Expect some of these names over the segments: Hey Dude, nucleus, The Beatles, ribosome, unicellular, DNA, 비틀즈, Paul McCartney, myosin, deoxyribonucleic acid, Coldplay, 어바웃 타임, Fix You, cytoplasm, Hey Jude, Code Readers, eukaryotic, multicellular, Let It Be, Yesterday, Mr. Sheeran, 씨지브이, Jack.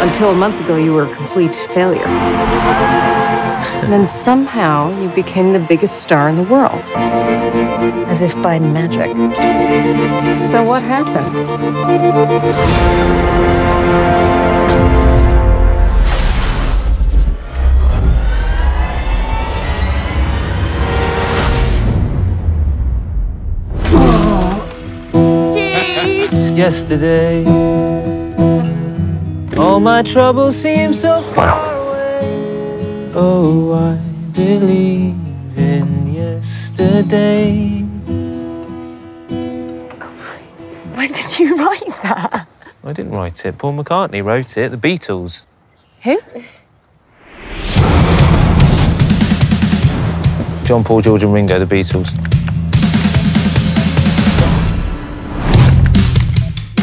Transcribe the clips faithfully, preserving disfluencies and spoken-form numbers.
Until a month ago, you were a complete failure. And then somehow, you became the biggest star in the world. As if by magic. So what happened? Yesterday, all my troubles seem so far away. Oh, I believe in yesterday. When did you write that? I didn't write it. Paul McCartney wrote it. The Beatles. Who? John, Paul, George and Ringo, the Beatles.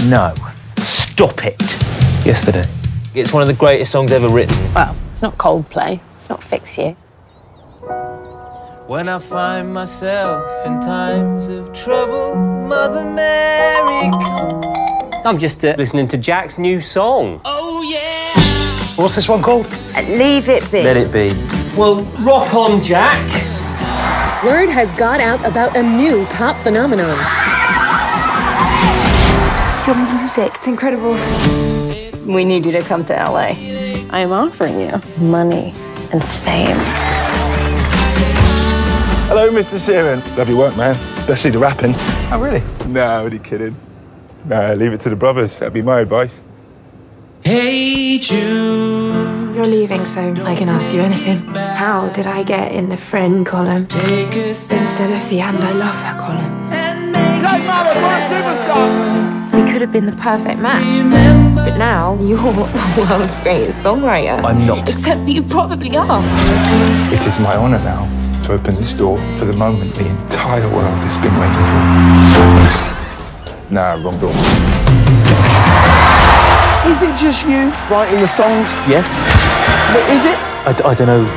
No. Stop it. Yesterday. It's one of the greatest songs ever written. Well, it's not Coldplay. It's not Fix You. When I find myself in times of trouble, Mother Mary comes. I'm just uh, listening to Jack's new song. Oh, yeah! What's this one called? Uh, Leave It Be. Let It Be. Well, rock on, Jack. Word has got out about a new pop phenomenon. Your music, it's incredible. We need you to come to L A. I am offering you money and fame. Hello, Mister Sheeran. Love your work, man. Especially the rapping. Oh, really? No, I'm only kidding. No, leave it to the brothers. That'd be my advice. Hey Jude. You're leaving, so I can ask you anything. How did I get in the friend column instead of the and I love her column? Black Mama, my superstar! Could have been the perfect match, but now you're the world's greatest songwriter. I'm not. Except that you probably are. It is my honour now to open this door for the moment the entire world has been waiting for. Nah, wrong door. Is it just you writing the songs? Yes. But is it? I, d I don't know.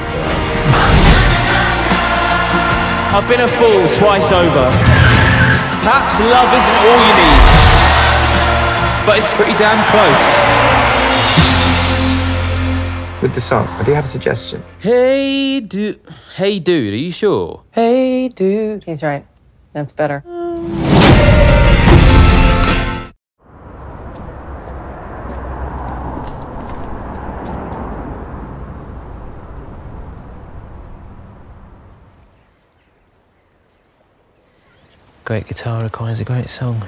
I've been a fool twice over. Perhaps love isn't all you need. But it's pretty damn close. With the song, I do have a suggestion. Hey dude, hey dude, are you sure? Hey dude. He's right. That's better. Great guitar requires a great song.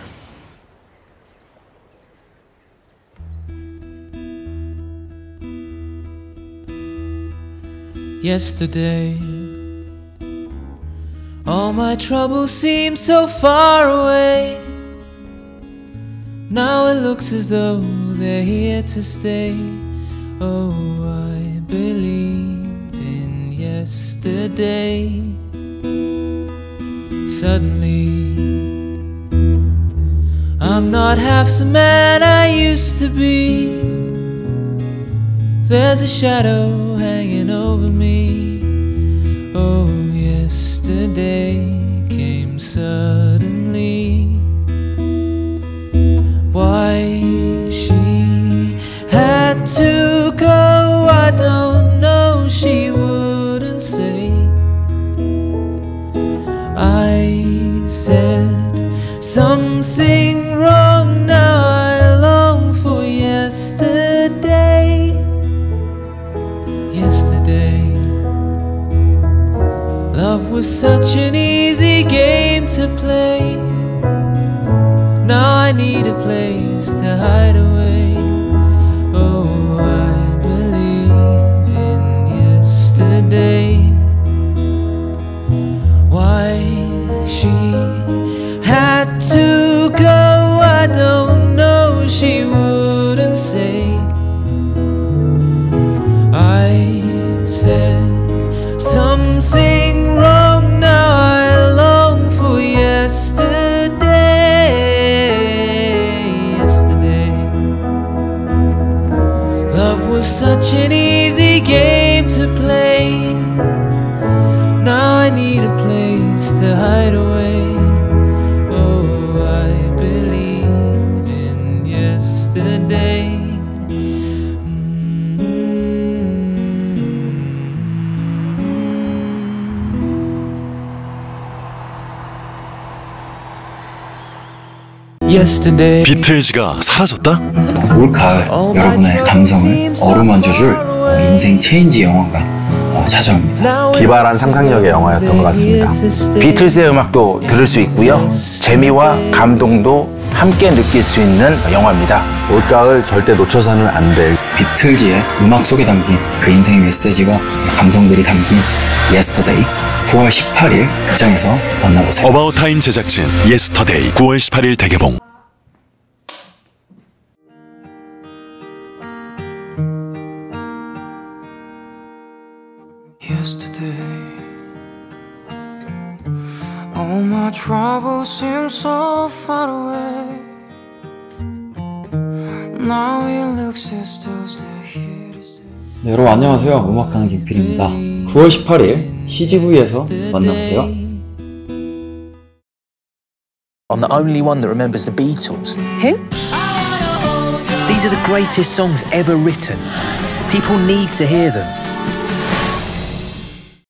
Yesterday, all my troubles seem so far away. Now it looks as though they're here to stay. Oh, I believe in yesterday. Suddenly, I'm not half the man I used to be. There's a shadow hanging over me. Oh, yesterday came suddenly. Why she had to go, I don't know, she wouldn't say. I said something wrong, now I long for yesterday. Yesterday, love was such an easy game to play. Now I need a place to hide away. Oh, I believe in yesterday. Why she had to go, I don't know, she wouldn't say. I said something wrong, now I long for yesterday. Yesterday, love was such an easy game to play. Now I need a place to hide away. Oh, I believe yesterday. Yesterday. 비틀즈가 사라졌다? 올 가을 여러분의 감성을 어루만져줄 인생 체인지 영화가 찾아옵니다. 기발한 상상력의 영화였던 것 같습니다. 비틀즈의 음악도 들을 수 있고요. 재미와 감동도 함께 느낄 수 있는 영화입니다. 올가을 절대 놓쳐서는 안 될 비틀즈의 음악 속에 담긴 그 인생의 메시지와 감성들이 담긴 Yesterday 구월 십팔일 극장에서 만나보세요. 어바웃 타임 제작진 Yesterday 구월 십팔일 대개봉. Yesterday, all my troubles seem so far away. Now it looks as though they're here to stay. 네, 여러분 안녕하세요. 음악하는 김필입니다. 구월 십팔일 씨지브이에서 만나보세요. I'm the only one that remembers the Beatles. Who? These are the greatest songs ever written. People need to hear them.